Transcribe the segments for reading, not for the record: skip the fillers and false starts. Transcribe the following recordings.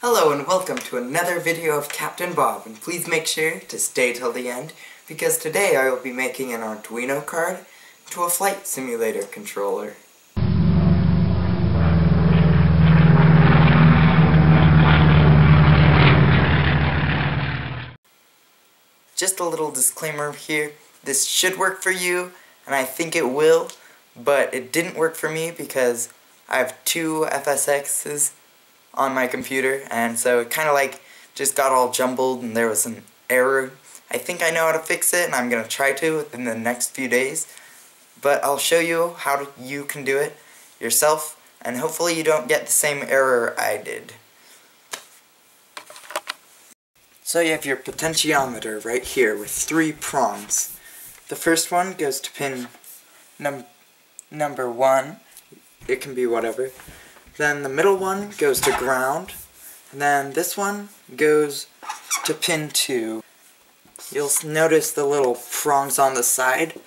Hello and welcome to another video of Captain Bob, and please make sure to stay till the end because today I will be making an Arduino card to a flight simulator controller. Just a little disclaimer here, this should work for you and I think it will, but it didn't work for me because I have two FSXs on my computer, and so it kind of like just got all jumbled and there was an error. I think I know how to fix it and I'm going to try to within the next few days, but I'll show you how you can do it yourself and hopefully you don't get the same error I did. So you have your potentiometer right here with three prongs. The first one goes to pin number one, it can be whatever. Then the middle one goes to ground, and then this one goes to pin 2. You'll notice the little prongs on the side.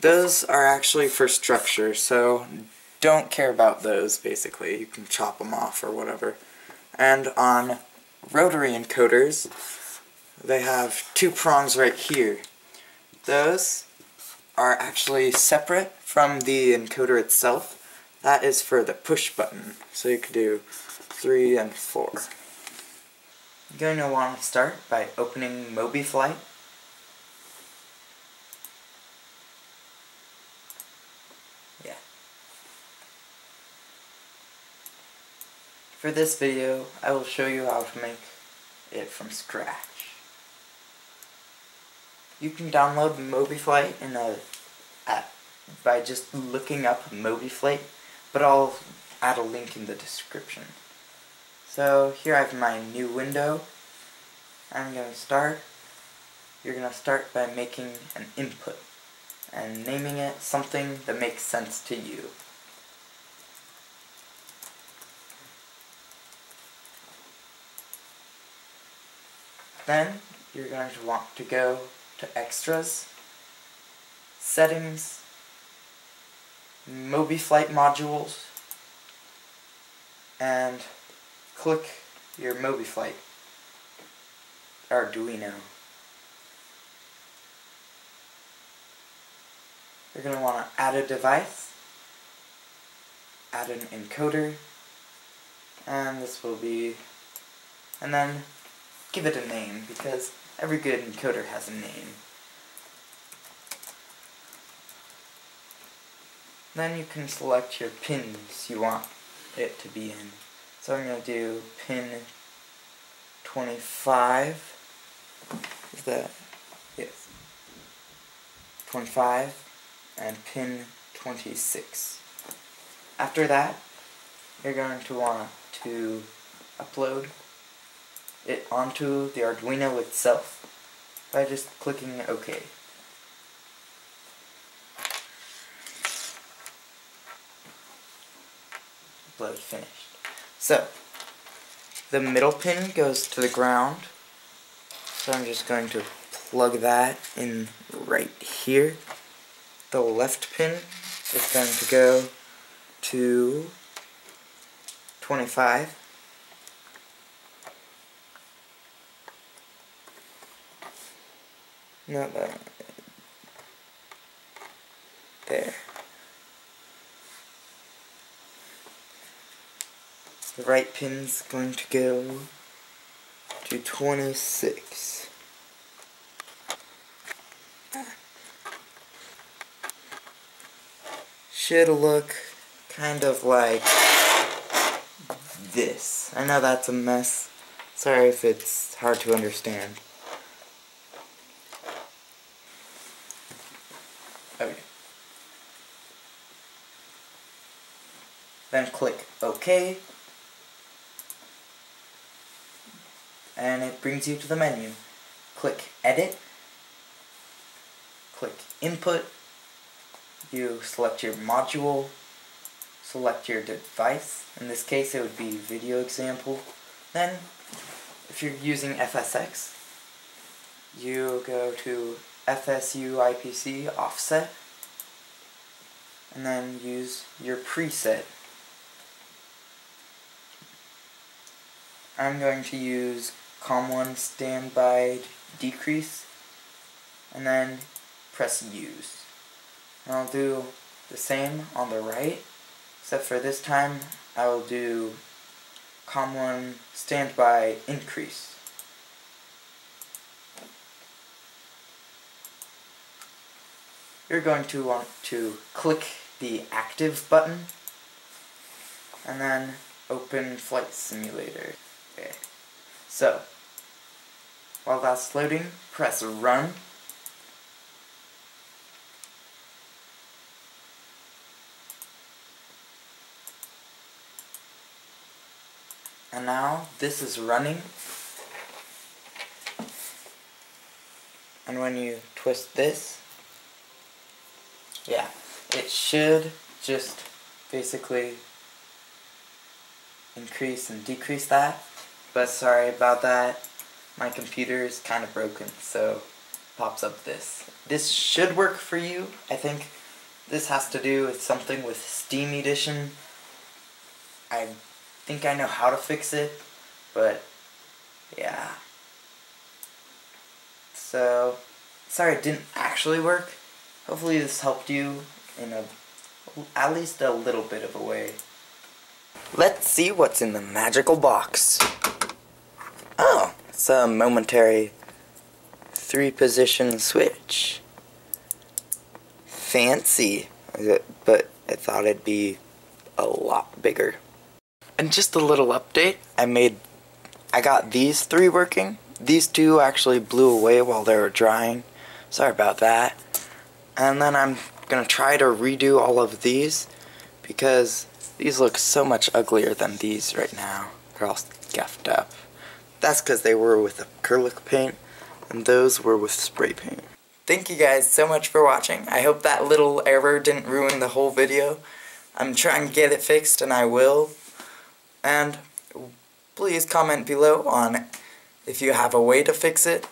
Those are actually for structure, so don't care about those, basically. You can chop them off or whatever. And on rotary encoders, they have two prongs right here. Those are actually separate from the encoder itself. That is for the push button, so you could do 3 and 4. You're going to want to start by opening MobiFlight. Yeah. For this video, I will show you how to make it from scratch. You can download MobiFlight in an app by just looking up MobiFlight, but I'll add a link in the description. So here I have my new window. I'm going to start. You're going to start by making an input and naming it something that makes sense to you. Then you're going to want to go to Extras, Settings, MobiFlight modules, and click your MobiFlight Arduino. You're going to want to add a device, add an encoder, and this will be, and then give it a name because every good encoder has a name. Then you can select your pins you want it to be in. So I'm going to do pin 25. Is that? Yes. 25 and pin 26. After that, you're going to want to upload it onto the Arduino itself by just clicking OK. Finished. So, the middle pin goes to the ground, so I'm just going to plug that in right here. The left pin is going to go to 25. Not that. There. The right pin's going to go to 26. Should look kind of like this. I know that's a mess. Sorry if it's hard to understand. Okay. Then click OK. And it brings you to the menu. Click Edit, click Input, you select your module, select your device, in this case it would be video example. Then, if you're using FSX, you go to FSUIPC offset, and then use your preset. I'm going to use Com1 standby decrease and then press use. And I'll do the same on the right, except for this time I will do Com1 standby increase. You're going to want to click the active button and then open Flight Simulator. Okay. So, while that's loading, press run. And now this is running. And when you twist this, yeah, it should just basically increase and decrease that. But sorry about that, my computer is kind of broken, so pops up this. This should work for you. I think this has to do with something with Steam Edition. I think I know how to fix it, but yeah. So, sorry it didn't actually work. Hopefully this helped you in at least a little bit of a way. Let's see what's in the magical box. Oh, it's a momentary 3-position switch. Fancy, but I thought it'd be a lot bigger. And just a little update, I got these 3 working. These 2 actually blew away while they were drying. Sorry about that. And then I'm going to try to redo all of these because these look so much uglier than these right now. They're all scuffed up. That's because they were with acrylic paint and those were with spray paint. Thank you guys so much for watching. I hope that little error didn't ruin the whole video. I'm trying to get it fixed and I will. And please comment below on if you have a way to fix it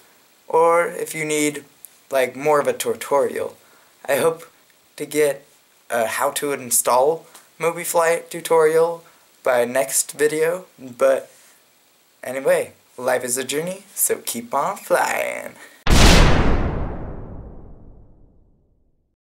or if you need like more of a tutorial. I hope to get a how to install MobiFlight tutorial by next video, but anyway, life is a journey, so keep on flying.